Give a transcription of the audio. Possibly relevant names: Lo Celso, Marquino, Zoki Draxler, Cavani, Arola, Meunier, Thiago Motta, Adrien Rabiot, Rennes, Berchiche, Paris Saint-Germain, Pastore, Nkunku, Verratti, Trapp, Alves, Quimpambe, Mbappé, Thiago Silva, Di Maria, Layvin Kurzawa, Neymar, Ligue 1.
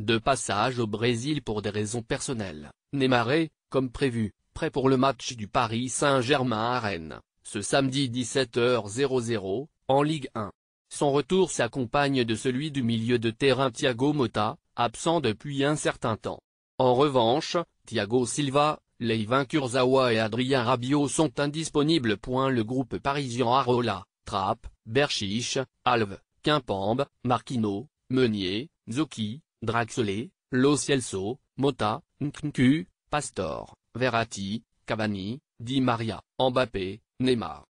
De passage au Brésil pour des raisons personnelles, Neymar est, comme prévu, prêt pour le match du Paris Saint-Germain à Rennes, ce samedi 17h00, en Ligue 1. Son retour s'accompagne de celui du milieu de terrain Thiago Motta, absent depuis un certain temps. En revanche, Thiago Silva, Layvin Kurzawa et Adrien Rabiot sont indisponibles. Le groupe parisien Arola, Trapp, Berchiche, Alves, Quimpambe, Marquino, Meunier, Zoki, Draxler, Lo Celso, Motta, Nkunku, Pastore, Verratti, Cavani, Di Maria, Mbappé, Neymar.